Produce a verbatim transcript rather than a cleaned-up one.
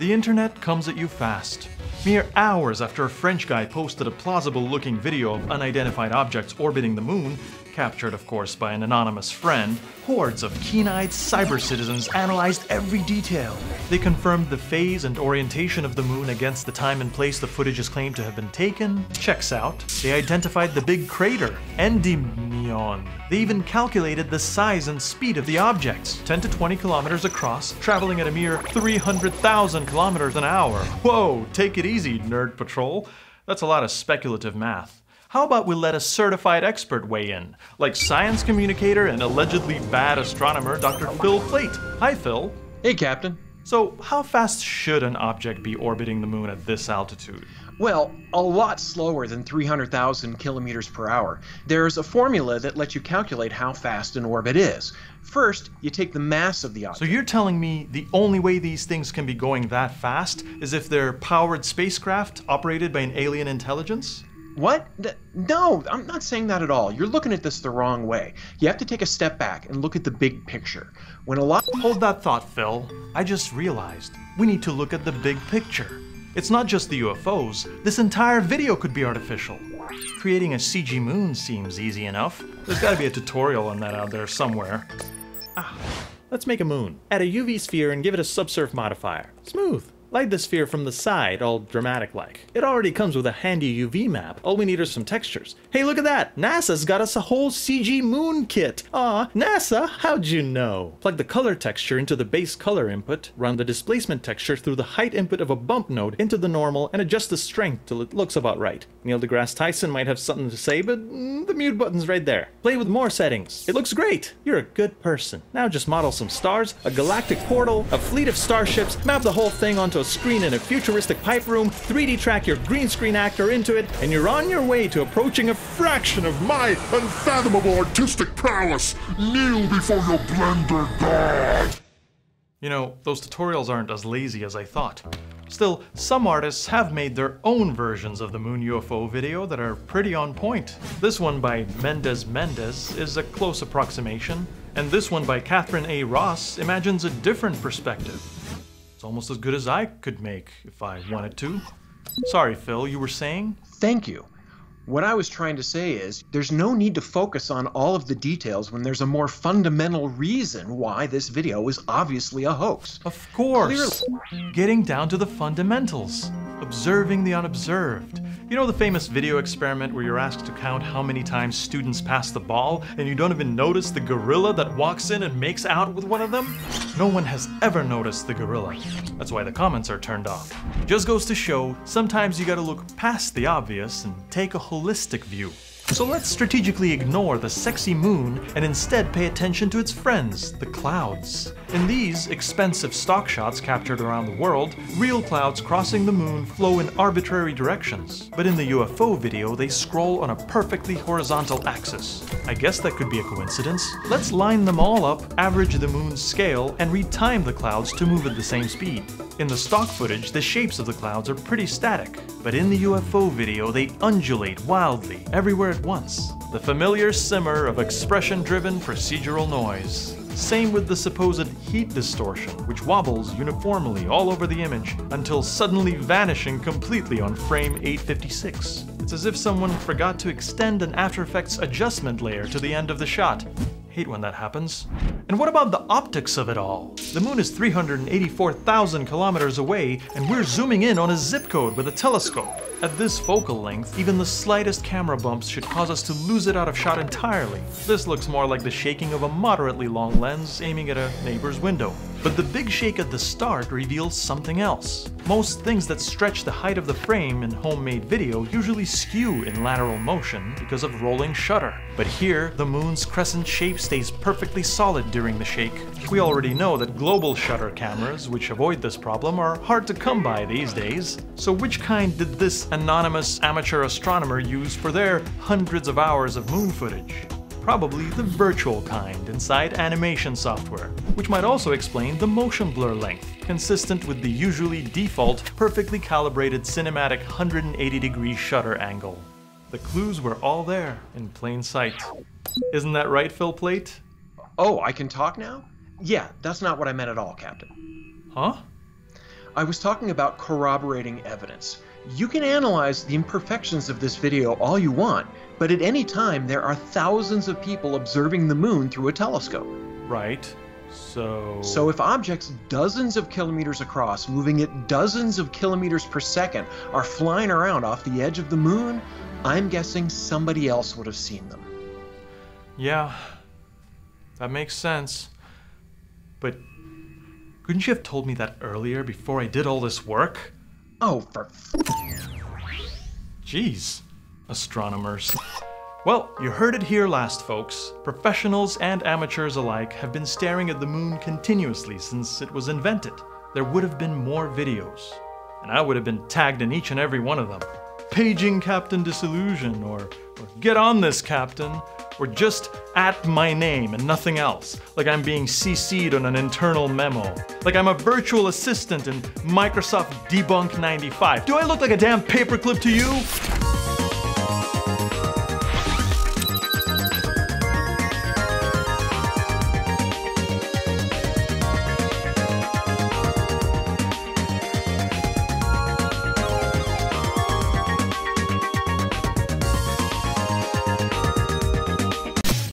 The internet comes at you fast. Mere hours after a French guy posted a plausible-looking video of unidentified objects orbiting the moon, captured, of course, by an anonymous friend, hordes of keen-eyed cyber-citizens analyzed every detail. They confirmed the phase and orientation of the moon against the time and place the footage is claimed to have been taken. Checks out. They identified the big crater, Endymion. They even calculated the size and speed of the objects, ten to twenty kilometers across, traveling at a mere three hundred thousand kilometers an hour. Whoa, take it easy, Nerd Patrol. That's a lot of speculative math. How about we let a certified expert weigh in, like science communicator and allegedly bad astronomer Doctor Phil Plait. Hi, Phil. Hey, Captain. So, how fast should an object be orbiting the moon at this altitude? Well, a lot slower than three hundred thousand kilometers per hour. There's a formula that lets you calculate how fast an orbit is. First, you take the mass of the object. So you're telling me the only way these things can be going that fast is if they're powered spacecraft operated by an alien intelligence? What? No, I'm not saying that at all. You're looking at this the wrong way. You have to take a step back and look at the big picture. When a lot- Hold that thought, Phil. I just realized we need to look at the big picture. It's not just the U F Os. This entire video could be artificial. Creating a C G moon seems easy enough. There's gotta be a tutorial on that out there somewhere. Ah, let's make a moon. Add a U V sphere and give it a subsurf modifier. Smooth. Light the sphere from the side, all dramatic-like. It already comes with a handy U V map. All we need are some textures. Hey, look at that! NASA's got us a whole C G moon kit! Aw, NASA, how'd you know? Plug the color texture into the base color input, run the displacement texture through the height input of a bump node into the normal, and adjust the strength till it looks about right. Neil deGrasse Tyson might have something to say, but mm, the mute button's right there. Play with more settings. It looks great! You're a good person. Now just model some stars, a galactic portal, a fleet of starships, map the whole thing onto a screen in a futuristic pipe room, three D track your green screen actor into it, and you're on your way to approaching a fraction of my unfathomable artistic prowess. Kneel before your blender god. You know, those tutorials aren't as lazy as I thought. Still, some artists have made their own versions of the moon U F O video that are pretty on point. This one by Mendes Mendes is a close approximation, and this one by Catherine A. Ross imagines a different perspective. Almost as good as I could make if I wanted to. Sorry, Phil, you were saying? Thank you. What I was trying to say is there's no need to focus on all of the details when there's a more fundamental reason why this video is obviously a hoax. Of course. Clearly. Getting down to the fundamentals. Observing the unobserved. You know the famous video experiment where you're asked to count how many times students pass the ball and you don't even notice the gorilla that walks in and makes out with one of them? No one has ever noticed the gorilla. That's why the comments are turned off. It just goes to show, sometimes you gotta look past the obvious and take a holistic view. So let's strategically ignore the sexy moon and instead pay attention to its friends, the clouds. In these expensive stock shots captured around the world, real clouds crossing the moon flow in arbitrary directions. But in the U F O video, they scroll on a perfectly horizontal axis. I guess that could be a coincidence. Let's line them all up, average the moon's scale, and retime the clouds to move at the same speed. In the stock footage, the shapes of the clouds are pretty static. But in the U F O video, they undulate wildly, everywhere at once. The familiar simmer of expression-driven procedural noise. Same with the supposed heat distortion, which wobbles uniformly all over the image until suddenly vanishing completely on frame eight fifty-six. It's as if someone forgot to extend an After Effects adjustment layer to the end of the shot. Hate when that happens. And what about the optics of it all? The moon is three hundred eighty-four thousand kilometers away, and we're zooming in on a zip code with a telescope. At this focal length, even the slightest camera bumps should cause us to lose it out of shot entirely. This looks more like the shaking of a moderately long lens aiming at a neighbor's window. But the big shake at the start reveals something else. Most things that stretch the height of the frame in homemade video usually skew in lateral motion because of rolling shutter. But here, the moon's crescent shape stays perfectly solid during the shake. We already know that global shutter cameras, which avoid this problem, are hard to come by these days. So which kind did this anonymous amateur astronomer use for their hundreds of hours of moon footage? Probably the virtual kind inside animation software, which might also explain the motion blur length, consistent with the usually default, perfectly calibrated cinematic one hundred eighty degree shutter angle. The clues were all there in plain sight. Isn't that right, Phil Plait? Oh, I can talk now? Yeah, that's not what I meant at all, Captain. Huh? I was talking about corroborating evidence. You can analyze the imperfections of this video all you want, but at any time there are thousands of people observing the moon through a telescope. Right. So... So if objects dozens of kilometers across, moving at dozens of kilometers per second, are flying around off the edge of the moon, I'm guessing somebody else would have seen them. Yeah, that makes sense. But couldn't you have told me that earlier, before I did all this work? Oh, for f- Jeez, astronomers. Well, you heard it here last, folks. Professionals and amateurs alike have been staring at the moon continuously since it was invented. There would have been more videos, and I would have been tagged in each and every one of them. Paging Captain Disillusion, or, or Get On This Captain, or just at my name and nothing else, like I'm being C C'd on an internal memo, like I'm a virtual assistant in Microsoft DeBunk ninety-five. Do I look like a damn paperclip to you?